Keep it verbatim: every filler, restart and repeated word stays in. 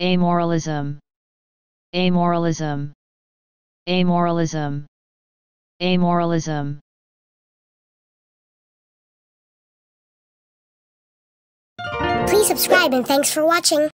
Amoralism. Amoralism. Amoralism. Amoralism. Please subscribe and thanks for watching.